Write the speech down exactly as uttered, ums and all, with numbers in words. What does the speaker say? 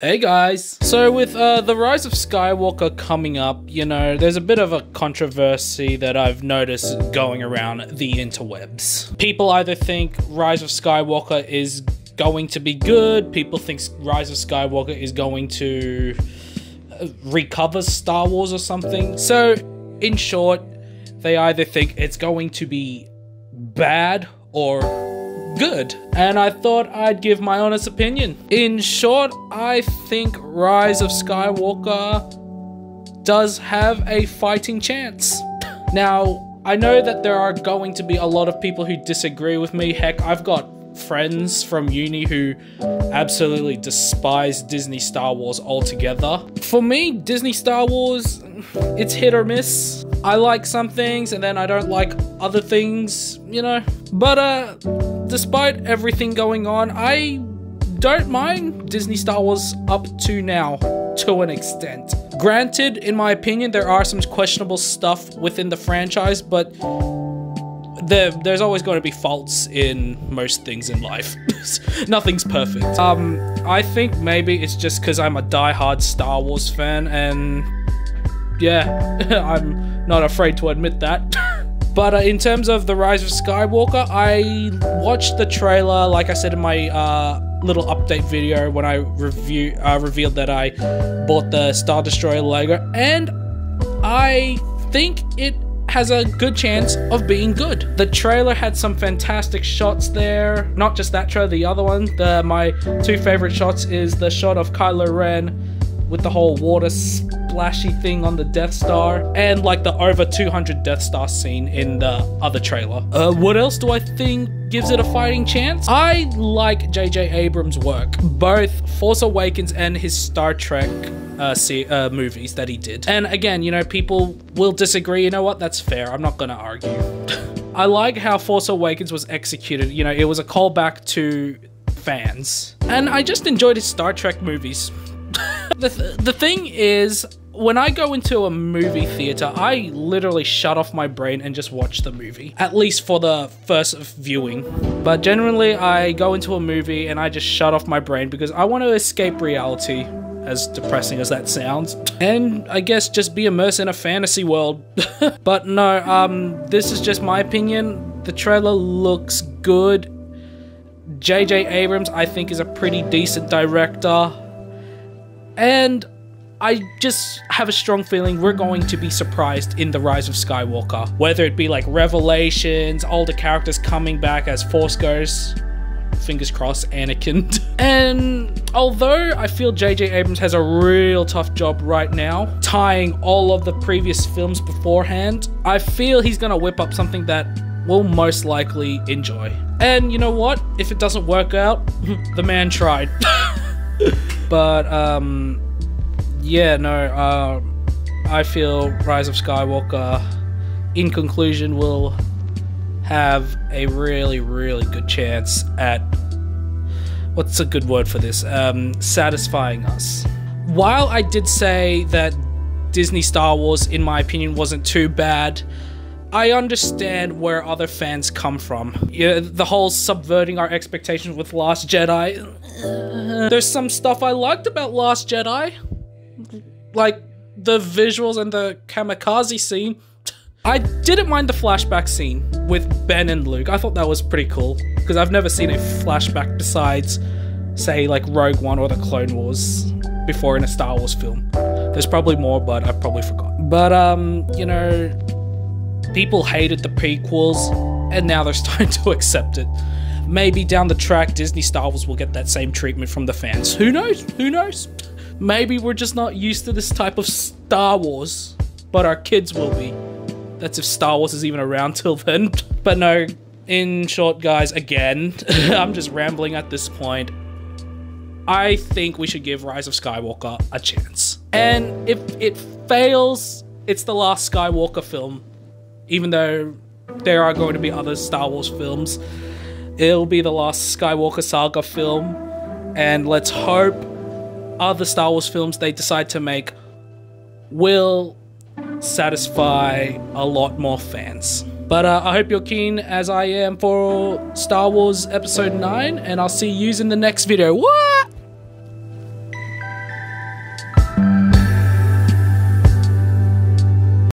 Hey guys! So with uh, The Rise of Skywalker coming up, you know, there's a bit of a controversy that I've noticed going around the interwebs. People either think Rise of Skywalker is going to be good, people think Rise of Skywalker is going to recover Star Wars or something. So, in short, they either think it's going to be bad or good, and I thought I'd give my honest opinion. In short, I think Rise of Skywalker does have a fighting chance. Now, I know that there are going to be a lot of people who disagree with me. Heck, I've got friends from uni who absolutely despise Disney Star Wars altogether. For me, Disney Star Wars, it's hit or miss. I like some things and then I don't like other things, you know. But uh, despite everything going on, I don't mind Disney Star Wars up to now, to an extent. Granted, in my opinion, there are some questionable stuff within the franchise, but There, there's always going to be faults in most things in life. Nothing's perfect. Um, I think maybe it's just because I'm a diehard Star Wars fan, and yeah, I'm not afraid to admit that. But uh, in terms of The Rise of Skywalker, I watched the trailer, like I said in my uh, little update video when I review uh, revealed that I bought the Star Destroyer Lego, and I think it has a good chance of being good. The trailer had some fantastic shots there. Not just that trailer, the other one. The, my two favorite shots is the shot of Kylo Ren with the whole water splashy thing on the Death Star, and like the over two hundred Death Star scene in the other trailer. Uh, what else do I think gives it a fighting chance? I like J J Abrams' work. Both Force Awakens and his Star Trek Uh, see, uh, movies that he did. And again, you know, people will disagree. You know what? That's fair. I'm not gonna argue. I like how Force Awakens was executed. You know, it was a callback to fans. And I just enjoyed his Star Trek movies. the, th the thing is, when I go into a movie theater, I literally shut off my brain and just watch the movie. At least for the first viewing. But generally, I go into a movie and I just shut off my brain because I want to escape reality, as depressing as that sounds, and I guess just be immersed in a fantasy world. But no, um, this is just my opinion. The trailer looks good. J J Abrams, I think, is a pretty decent director, and I just have a strong feeling we're going to be surprised in The Rise of Skywalker. Whether it be like revelations, older characters coming back as Force Ghosts, fingers crossed, Anakin. And although I feel J J Abrams has a real tough job right now, tying all of the previous films beforehand, I feel he's gonna whip up something that we'll most likely enjoy. And you know what? If it doesn't work out, the man tried. But um, yeah, no, uh, I feel Rise of Skywalker, in conclusion, will have a really, really good chance at, what's a good word for this, um, satisfying us. While I did say that Disney Star Wars, in my opinion, wasn't too bad, I understand where other fans come from. You know, the whole subverting our expectations with Last Jedi. There's some stuff I liked about Last Jedi, like the visuals and the kamikaze scene. I didn't mind the flashback scene with Ben and Luke. I thought that was pretty cool because I've never seen a flashback besides, say, like Rogue One or the Clone Wars before in a Star Wars film. There's probably more, but I probably forgot. But, um, you know, people hated the prequels and now they're starting to accept it. Maybe down the track, Disney Star Wars will get that same treatment from the fans. Who knows? Who knows? Maybe we're just not used to this type of Star Wars, but our kids will be. That's if Star Wars is even around till then. But no, in short, guys, again, I'm just rambling at this point. I think we should give Rise of Skywalker a chance. And if it fails, it's the last Skywalker film. Even though there are going to be other Star Wars films, it'll be the last Skywalker saga film. And let's hope other Star Wars films they decide to make will satisfy a lot more fans. But uh, I hope you're keen as I am for Star Wars Episode nine, and I'll see yous in the next video. What?